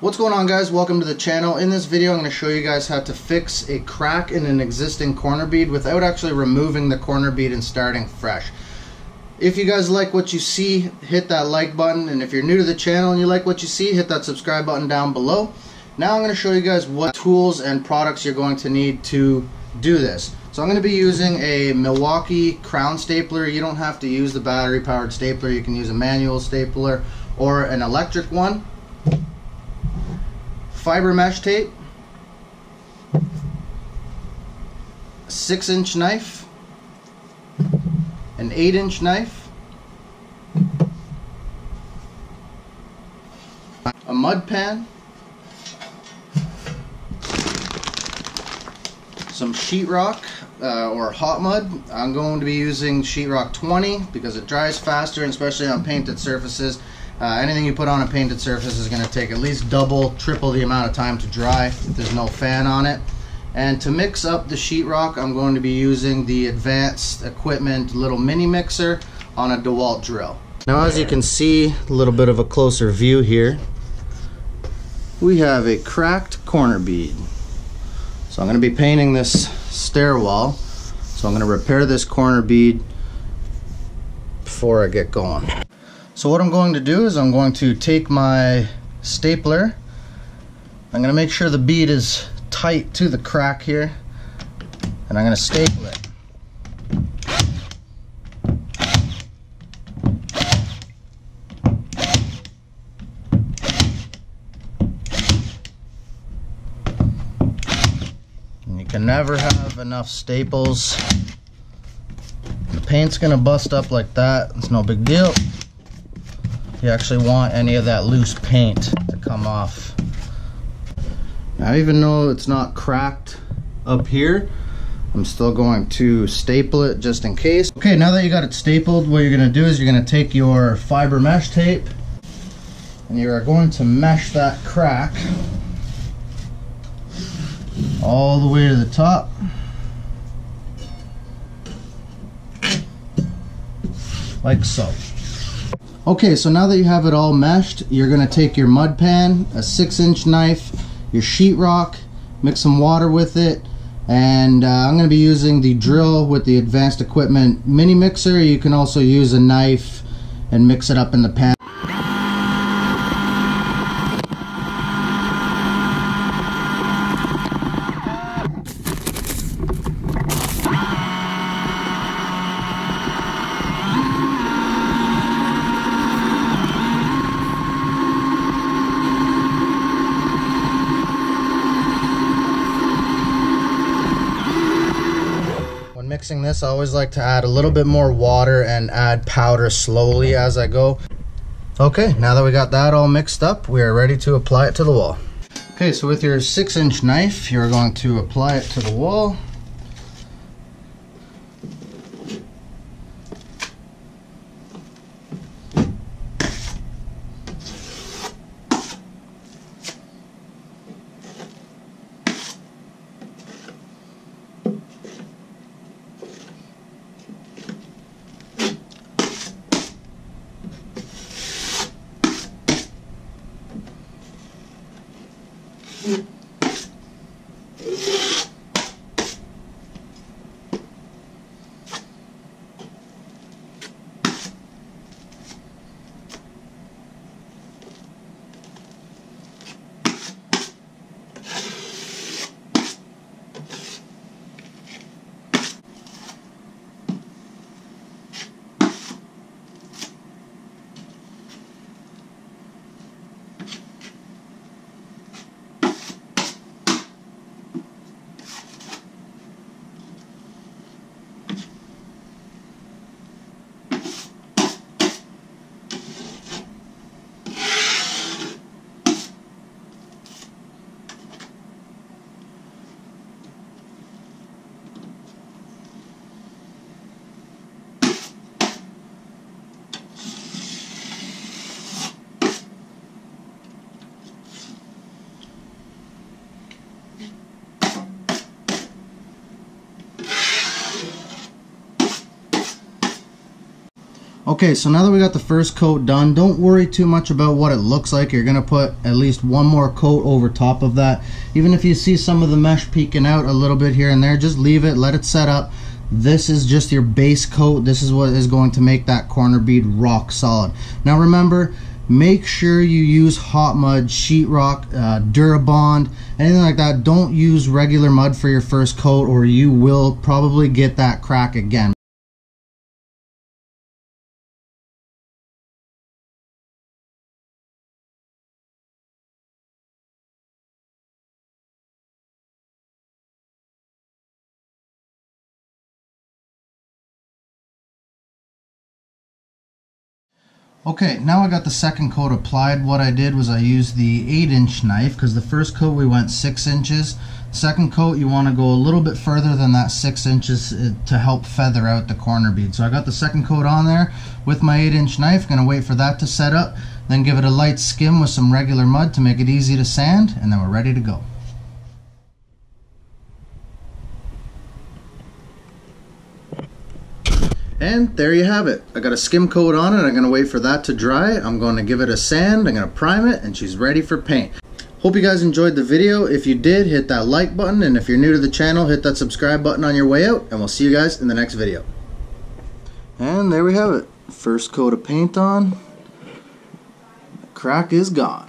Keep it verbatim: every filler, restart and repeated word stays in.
What's going on, guys? Welcome to the channel. In this video I'm going to show you guys how to fix a crack in an existing corner bead without actually removing the corner bead and starting fresh. If you guys like what you see, hit that like button, and if you're new to the channel and you like what you see, hit that subscribe button down below. Now I'm going to show you guys what tools and products you're going to need to do this. So I'm going to be using a Milwaukee crown stapler. You don't have to use the battery powered stapler. You can use a manual stapler or an electric one. Fiber mesh tape, a six inch knife, an eight inch knife, a mud pan, some sheetrock uh, or hot mud. I'm going to be using sheetrock twenty because it dries faster, and especially on painted surfaces. Uh, anything you put on a painted surface is going to take at least double, triple the amount of time to dry if there's no fan on it. And to mix up the sheetrock, I'm going to be using the Advanced Equipment little mini mixer on a DeWalt drill. Now, as you can see, a little bit of a closer view here, we have a cracked corner bead. So I'm going to be painting this stairwell. So I'm going to repair this corner bead before I get going. So what I'm going to do is I'm going to take my stapler. I'm going to make sure the bead is tight to the crack here, and I'm going to staple it. And you can never have enough staples. The paint's going to bust up like that. It's no big deal. You actually want any of that loose paint to come off. Now, even though it's not cracked up here, I'm still going to staple it just in case. Okay, now that you got it stapled, what you're going to do is you're going to take your fiber mesh tape and you are going to mesh that crack all the way to the top. Like so. Okay, so now that you have it all meshed, you're going to take your mud pan, a six inch knife, your sheetrock, mix some water with it, and uh, I'm going to be using the drill with the Advanced Equipment mini mixer. You can also use a knife and mix it up in the pan. Mixing this, I always like to add a little bit more water and add powder slowly as I go. Okay, now that we got that all mixed up, we are ready to apply it to the wall. Okay, so with your six inch knife, you're going to apply it to the wall. Okay, so now that we got the first coat done, don't worry too much about what it looks like. You're gonna put at least one more coat over top of that. Even if you see some of the mesh peeking out a little bit here and there, just leave it, let it set up. This is just your base coat. This is what is going to make that corner bead rock solid. Now remember, make sure you use hot mud, sheetrock, uh, Durabond, anything like that. Don't use regular mud for your first coat or you will probably get that crack again. Okay, now I got the second coat applied. What I did was I used the eight inch knife because the first coat we went six inches. Second coat you want to go a little bit further than that six inches to help feather out the corner bead. So I got the second coat on there with my eight inch knife. Going to wait for that to set up, then give it a light skim with some regular mud to make it easy to sand, and then we're ready to go. And there you have it. I got a skim coat on it. I'm going to wait for that to dry. I'm going to give it a sand. I'm going to prime it, and she's ready for paint. Hope you guys enjoyed the video. If you did, hit that like button, and if you're new to the channel, hit that subscribe button on your way out, and we'll see you guys in the next video. And there we have it. First coat of paint on. The crack is gone.